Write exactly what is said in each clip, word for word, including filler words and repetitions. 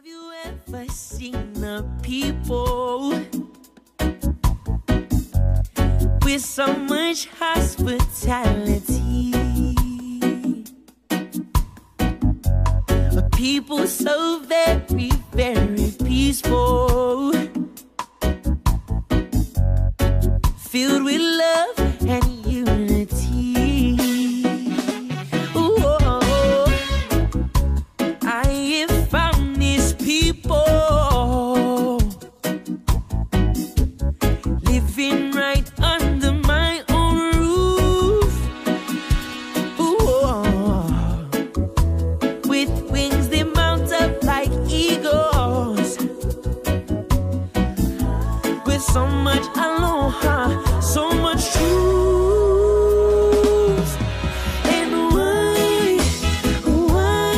Have you ever seen the people with so much hospitality? People so very, very peaceful, filled with love and unity. Whoa. I have found these people living right under my own roof. Whoa. With wings they mount up like eagles, with so much aloha, so much truth. And why, why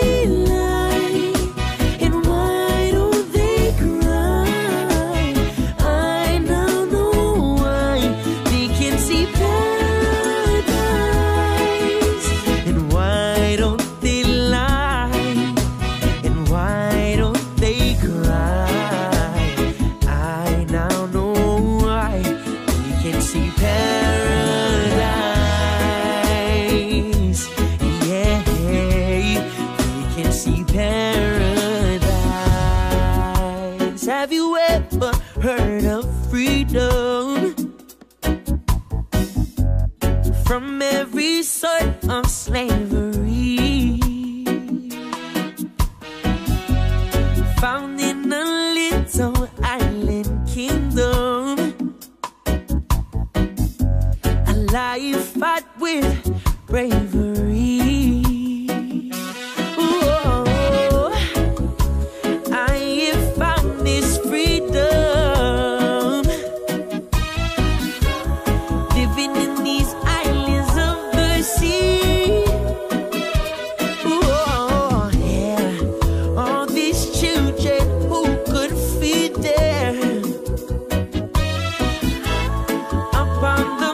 don't they lie? And why don't they cry? I now know why. They can see paradise. And why don't they lie? And why don't they cry? I now know see paradise, yeah, we can see paradise. Have you ever heard of freedom from every sort of slavery, found in a little island kingdom? Life fought with bravery. Ooh, I have found this freedom, living in these islands of the sea. Ooh, yeah. All these children who could feed them up on the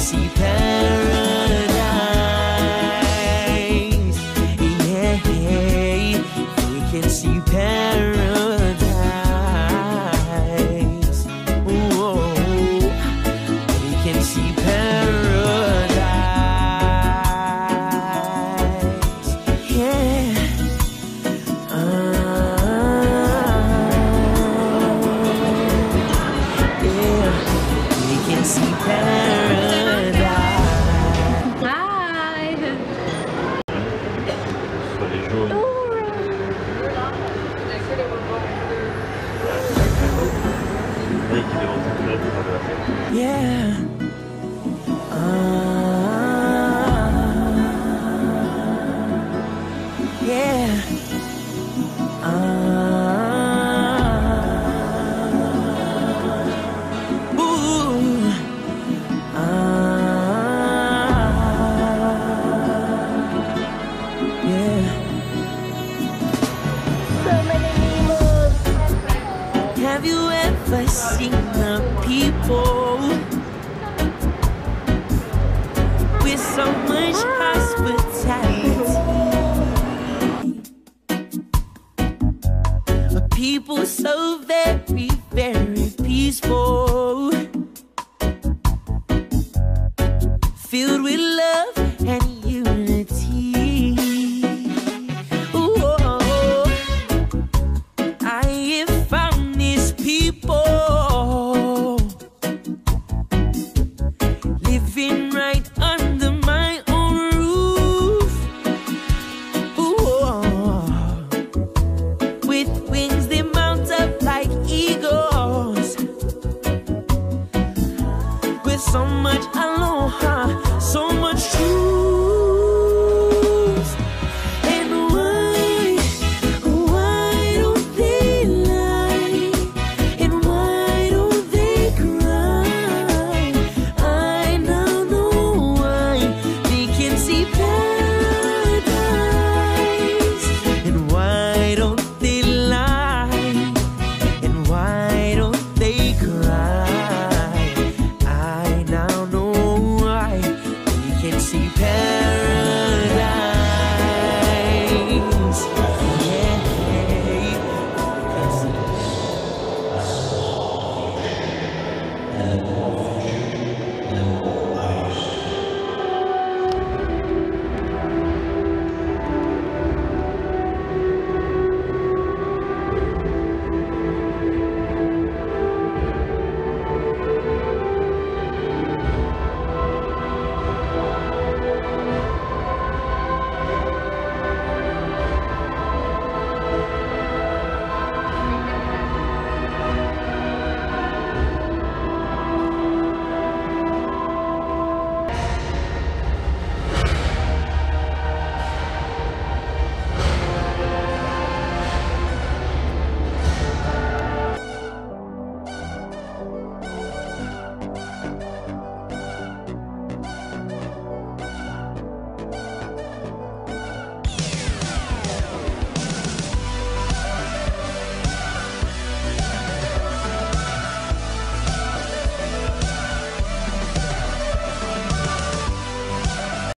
see paradise, yeah, we can see paradise. Whoa, we can see paradise, yeah. Ah, yeah, we can see paradise. Yeah. Ah. Yeah. Ah. Ooh. Ah. Yeah. So many. Have you ever seen the people with so much hospitality? People so very, very peaceful, filled with love and unity. Whoa. I have found people living right under my own roof. Ooh, with wings they mount up like eagles, with so much aloha, so much truth. see past.